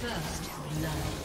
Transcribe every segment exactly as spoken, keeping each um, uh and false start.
First love.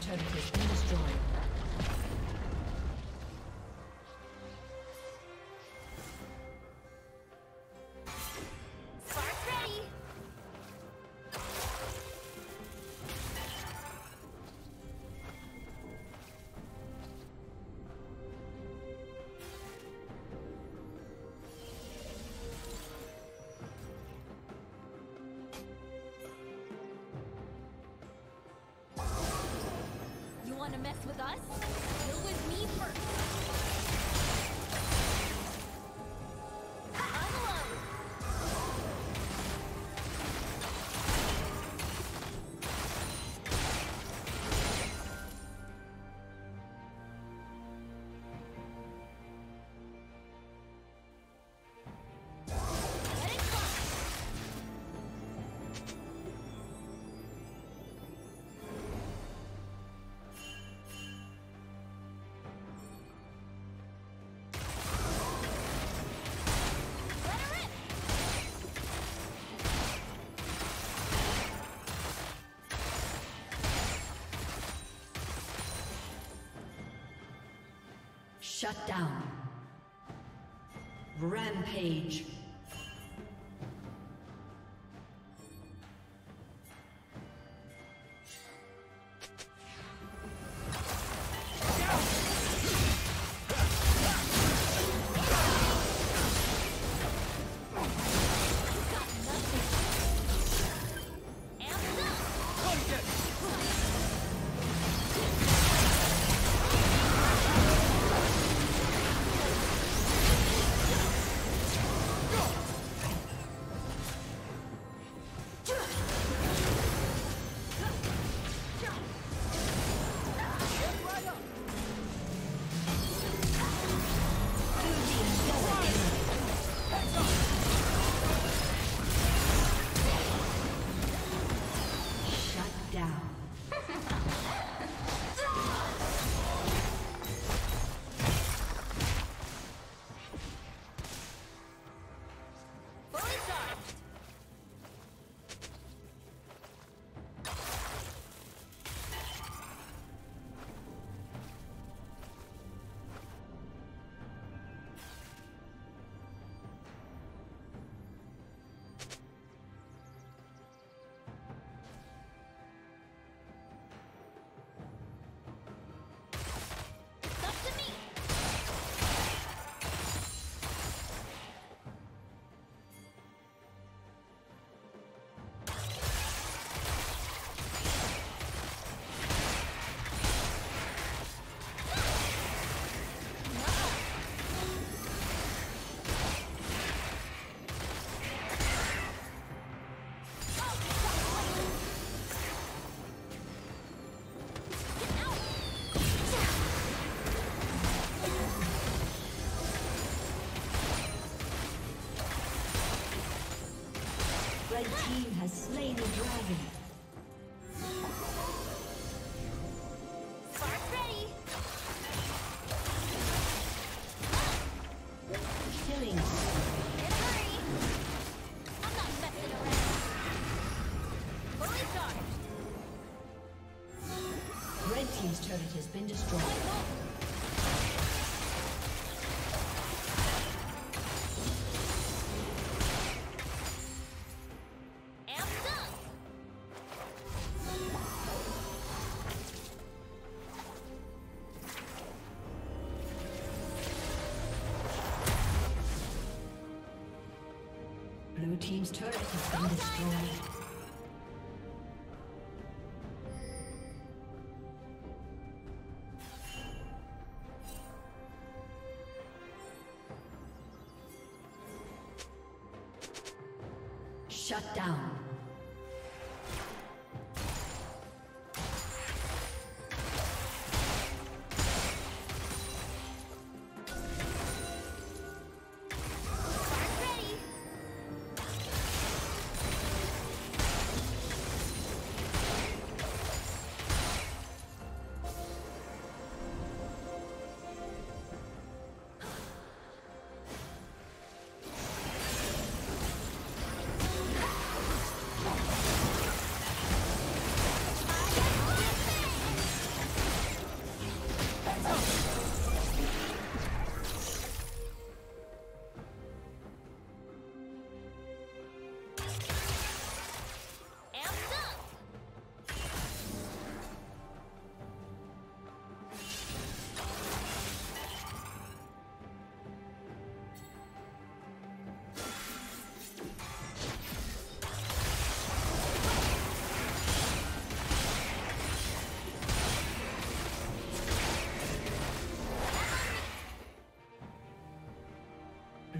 team's turret has been destroyed. Wanna mess with us? Deal with me first. Unload. Let it fly. Shut down. Rampage. Red team has slain the dragon. Blue team's turret has been destroyed. Shut down.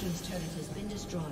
Team's turret has been destroyed.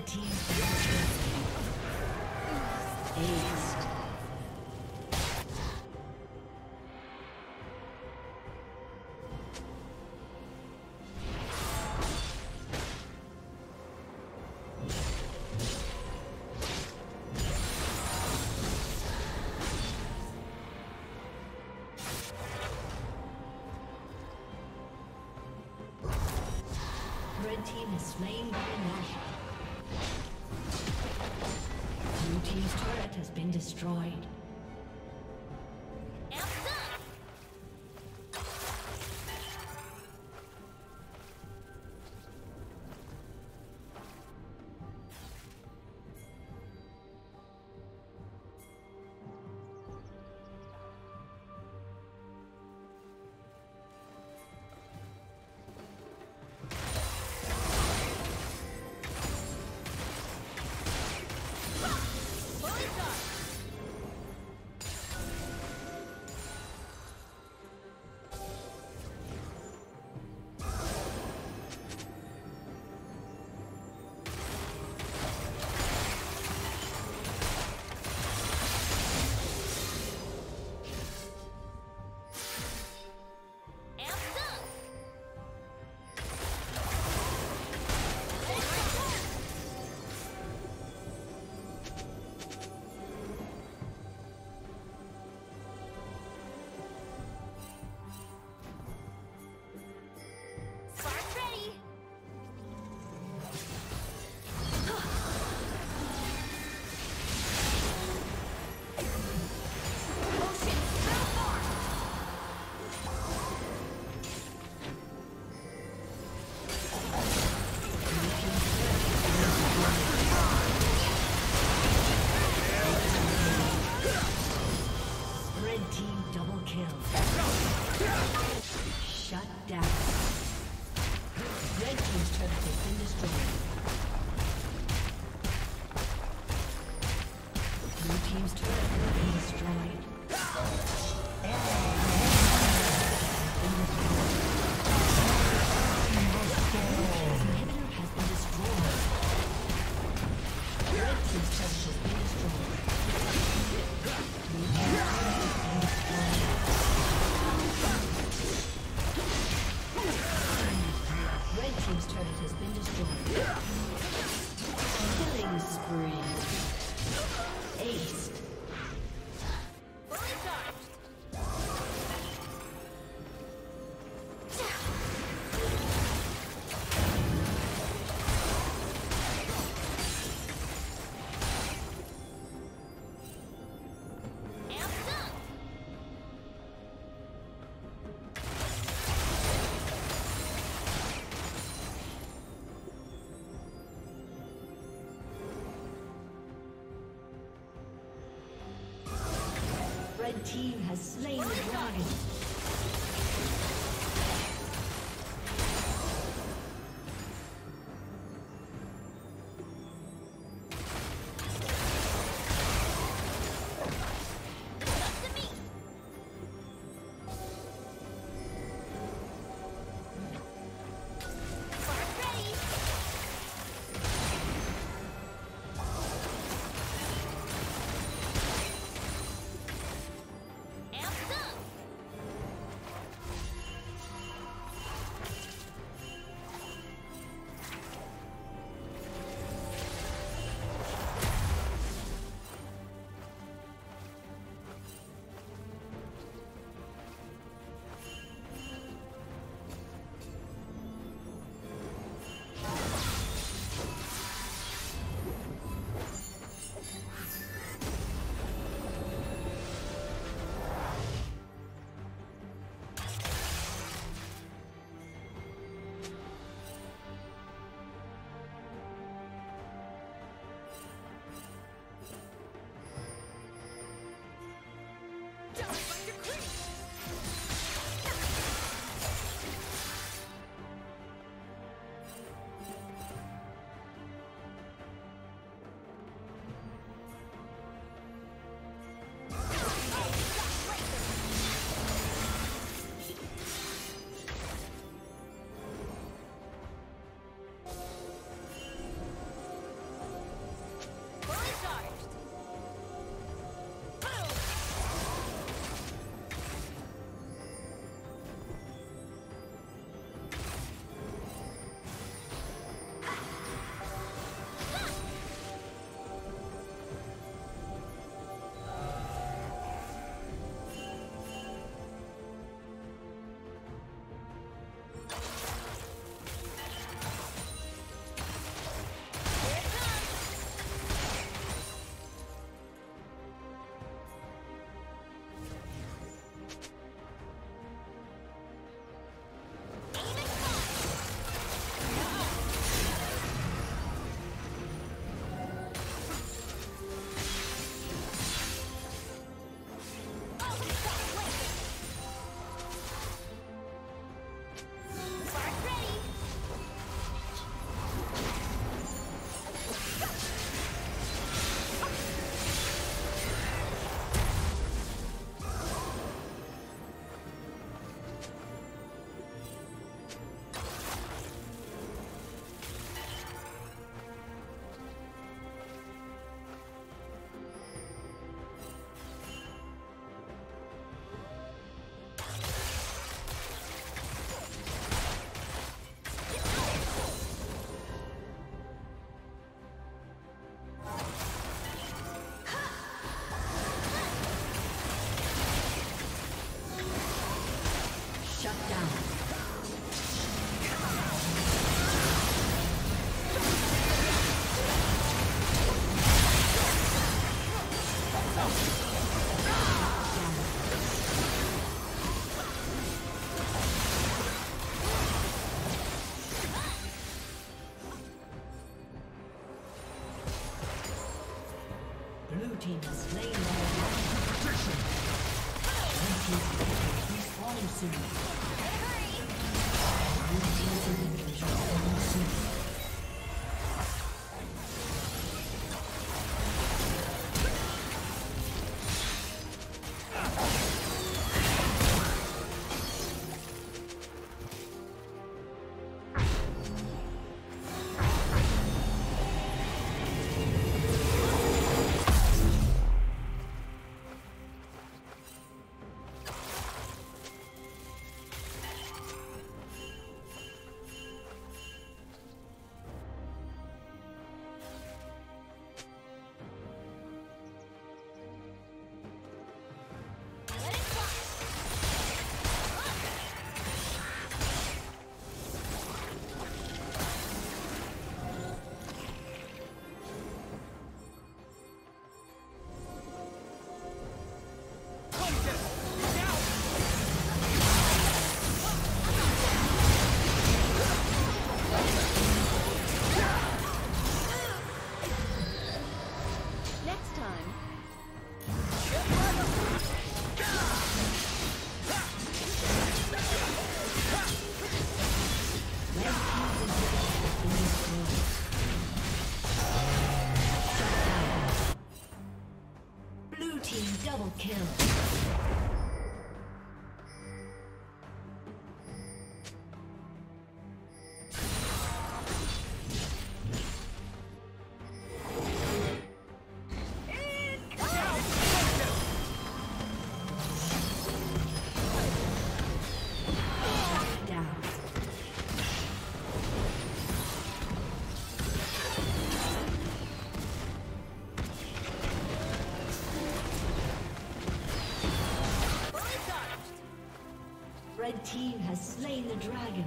Red team ace. Red team is slain by Nash. Blue team's turret has been destroyed. The team has slain the dragon. team has slain the Red team's inhibitor is falling soon. The team has slain the dragon.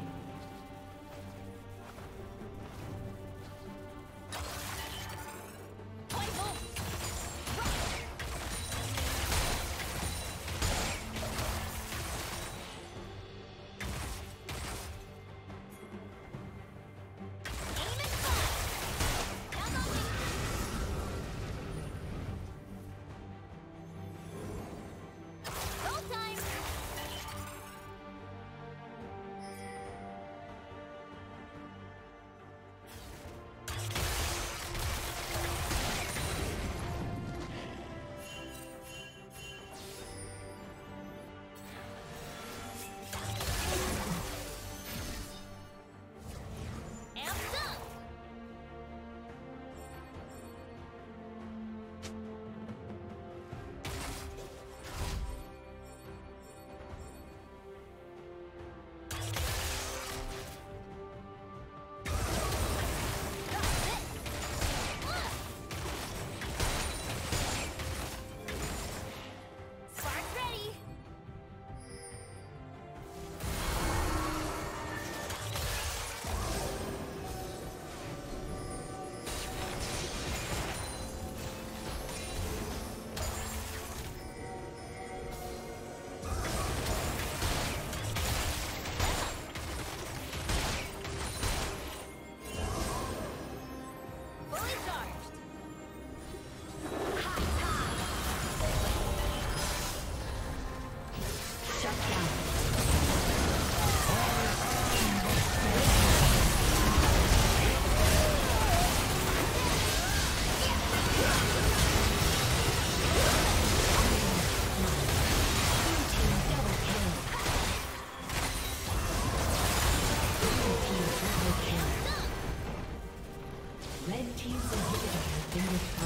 Red team's inhibitor has been destroyed.